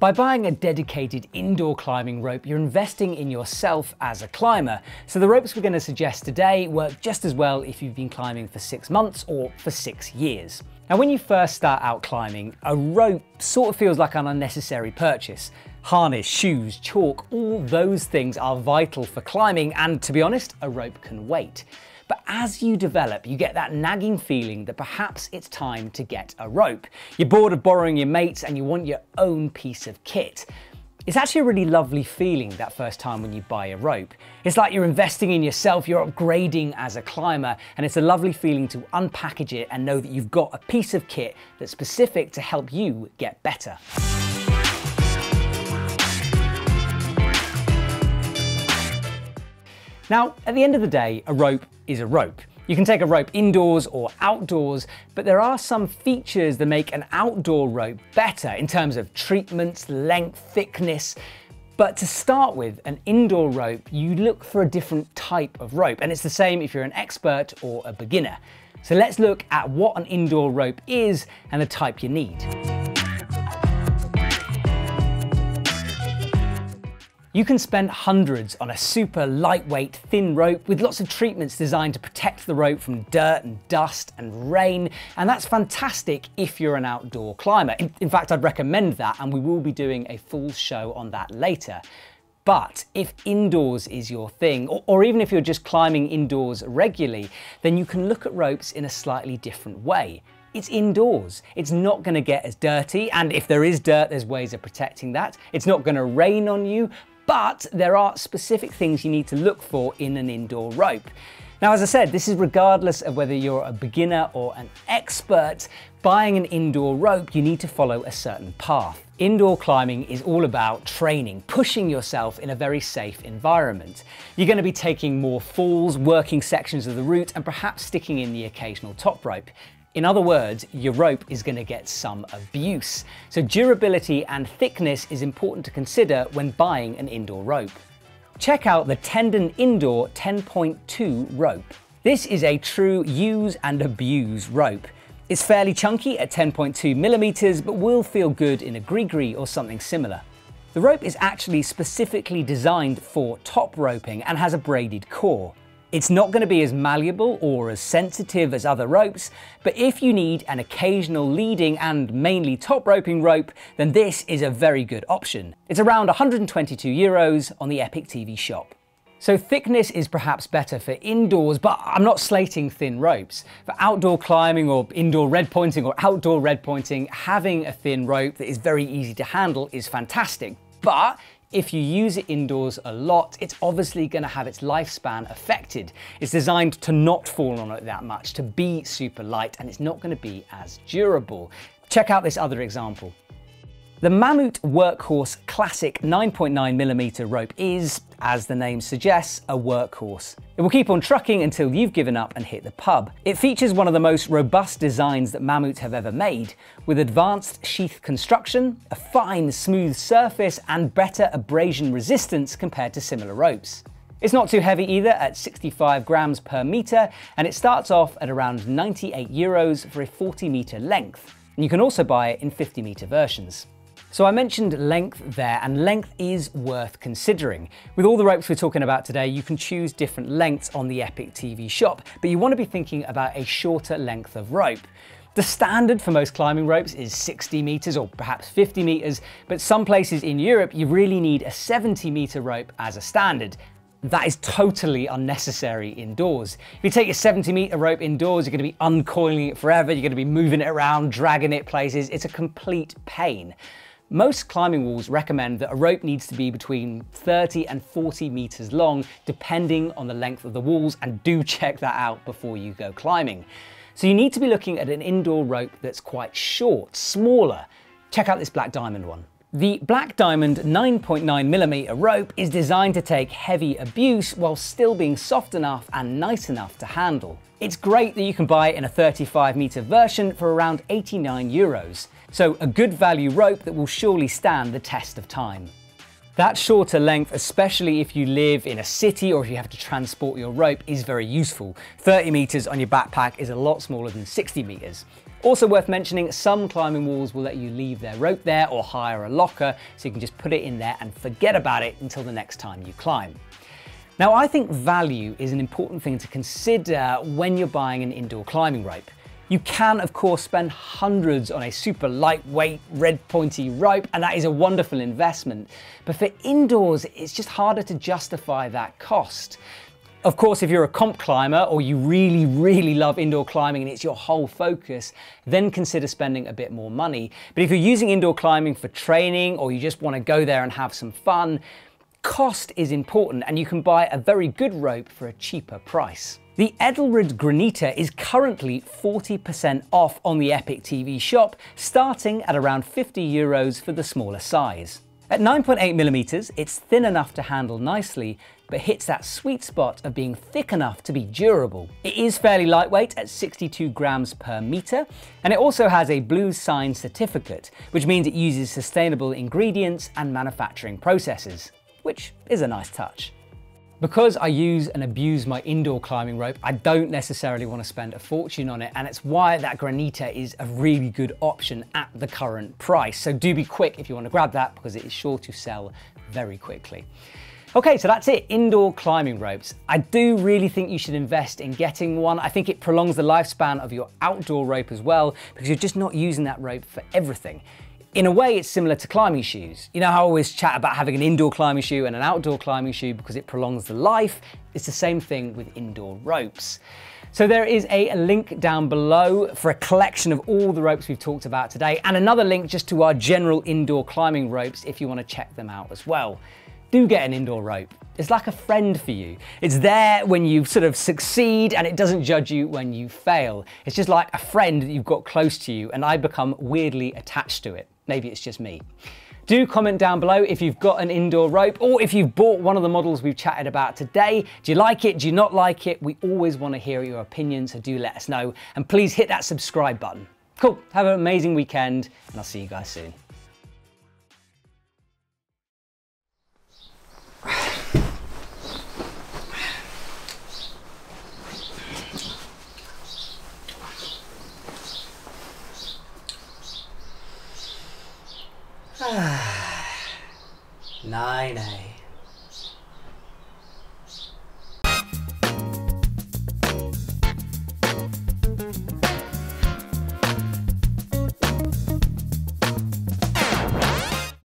By buying a dedicated indoor climbing rope, you're investing in yourself as a climber. So the ropes we're going to suggest today work just as well if you've been climbing for 6 months or for 6 years. Now, when you first start out climbing, a rope sort of feels like an unnecessary purchase. Harness, shoes, chalk, all those things are vital for climbing, and to be honest, a rope can wait. But as you develop, you get that nagging feeling that perhaps it's time to get a rope. You're bored of borrowing your mates and you want your own piece of kit. It's actually a really lovely feeling that first time when you buy a rope. It's like you're investing in yourself, you're upgrading as a climber, and it's a lovely feeling to unpackage it and know that you've got a piece of kit that's specific to help you get better. Now, at the end of the day, a rope is a rope. You can take a rope indoors or outdoors, but there are some features that make an outdoor rope better in terms of treatments, length, thickness. But to start with, an indoor rope, you look for a different type of rope, and it's the same if you're an expert or a beginner. So let's look at what an indoor rope is and the type you need. You can spend hundreds on a super lightweight thin rope with lots of treatments designed to protect the rope from dirt and dust and rain, and that's fantastic if you're an outdoor climber. In fact, I'd recommend that, and we will be doing a full show on that later. But if indoors is your thing, or even if you're just climbing indoors regularly, then you can look at ropes in a slightly different way. It's indoors, it's not going to get as dirty, and if there is dirt, there's ways of protecting that. It's not going to rain on you, but there are specific things you need to look for in an indoor rope. Now, as I said, this is regardless of whether you're a beginner or an expert. Buying an indoor rope, you need to follow a certain path. Indoor climbing is all about training, pushing yourself in a very safe environment. You're going to be taking more falls, working sections of the route, and perhaps sticking in the occasional top rope. In other words, your rope is going to get some abuse. So durability and thickness is important to consider when buying an indoor rope. Check out the Tendon Indoor 10.2 rope. This is a true use and abuse rope. It's fairly chunky at 10.2mm, but will feel good in a Grigri or something similar. The rope is actually specifically designed for top roping and has a braided core. It's not going to be as malleable or as sensitive as other ropes, but if you need an occasional leading and mainly top roping rope, then this is a very good option. It's around €122 on the Epic TV shop. So thickness is perhaps better for indoors, but I'm not slating thin ropes. For outdoor climbing or indoor red pointing or outdoor red pointing, having a thin rope that is very easy to handle is fantastic, but if you use it indoors a lot, it's obviously going to have its lifespan affected. It's designed to not fall on it that much, to be super light, and it's not going to be as durable. Check out this other example. The Mammut Workhorse Classic 9.9mm rope is, as the name suggests, a workhorse. It will keep on trucking until you've given up and hit the pub. It features one of the most robust designs that Mammut have ever made, with advanced sheath construction, a fine, smooth surface, and better abrasion resistance compared to similar ropes. It's not too heavy either, at 65 grams per metre, and it starts off at around €98 for a 40 metre length. And you can also buy it in 50 metre versions. So I mentioned length there, and length is worth considering. With all the ropes we're talking about today, you can choose different lengths on the Epic TV shop, but you want to be thinking about a shorter length of rope. The standard for most climbing ropes is 60 meters or perhaps 50 meters, but some places in Europe, you really need a 70 meter rope as a standard. That is totally unnecessary indoors. If you take your 70 meter rope indoors, you're going to be uncoiling it forever. You're going to be moving it around, dragging it places. It's a complete pain. Most climbing walls recommend that a rope needs to be between 30 and 40 meters long, depending on the length of the walls, and do check that out before you go climbing. So you need to be looking at an indoor rope that's quite short, smaller. Check out this Black Diamond one. The Black Diamond 9.9mm rope is designed to take heavy abuse while still being soft enough and nice enough to handle. It's great that you can buy it in a 35 meter version for around €89. So a good value rope that will surely stand the test of time. That shorter length, especially if you live in a city or if you have to transport your rope, is very useful. 30 meters on your backpack is a lot smaller than 60 meters. Also worth mentioning, some climbing walls will let you leave their rope there or hire a locker, so you can just put it in there and forget about it until the next time you climb. Now, I think value is an important thing to consider when you're buying an indoor climbing rope. You can, of course, spend hundreds on a super lightweight, red pointy rope, and that is a wonderful investment. But for indoors, it's just harder to justify that cost. Of course, if you're a comp climber or you really, really love indoor climbing and it's your whole focus, then consider spending a bit more money. But if you're using indoor climbing for training or you just want to go there and have some fun, cost is important, and you can buy a very good rope for a cheaper price. The Edelrid Granita is currently 40% off on the Epic TV shop, starting at around €50 for the smaller size. At 9.8mm, it's thin enough to handle nicely, but hits that sweet spot of being thick enough to be durable. It is fairly lightweight at 62 grams per meter, and it also has a Bluesign certificate, which means it uses sustainable ingredients and manufacturing processes, which is a nice touch. Because I use and abuse my indoor climbing rope, I don't necessarily want to spend a fortune on it, and it's why that Granita is a really good option at the current price. So do be quick if you want to grab that, because it is sure to sell very quickly. Okay, so that's it, indoor climbing ropes. I do really think you should invest in getting one. I think it prolongs the lifespan of your outdoor rope as well, because you're just not using that rope for everything. In a way, it's similar to climbing shoes. You know how I always chat about having an indoor climbing shoe and an outdoor climbing shoe because it prolongs the life? It's the same thing with indoor ropes. So there is a link down below for a collection of all the ropes we've talked about today, and another link just to our general indoor climbing ropes if you want to check them out as well. Do get an indoor rope. It's like a friend for you. It's there when you sort of succeed, and it doesn't judge you when you fail. It's just like a friend that you've got close to you, and I become weirdly attached to it. Maybe it's just me. Do comment down below if you've got an indoor rope or if you've bought one of the models we've chatted about today. Do you like it? Do you not like it? We always want to hear your opinion, so do let us know. And please hit that subscribe button. Cool, have an amazing weekend, and I'll see you guys soon. Nine.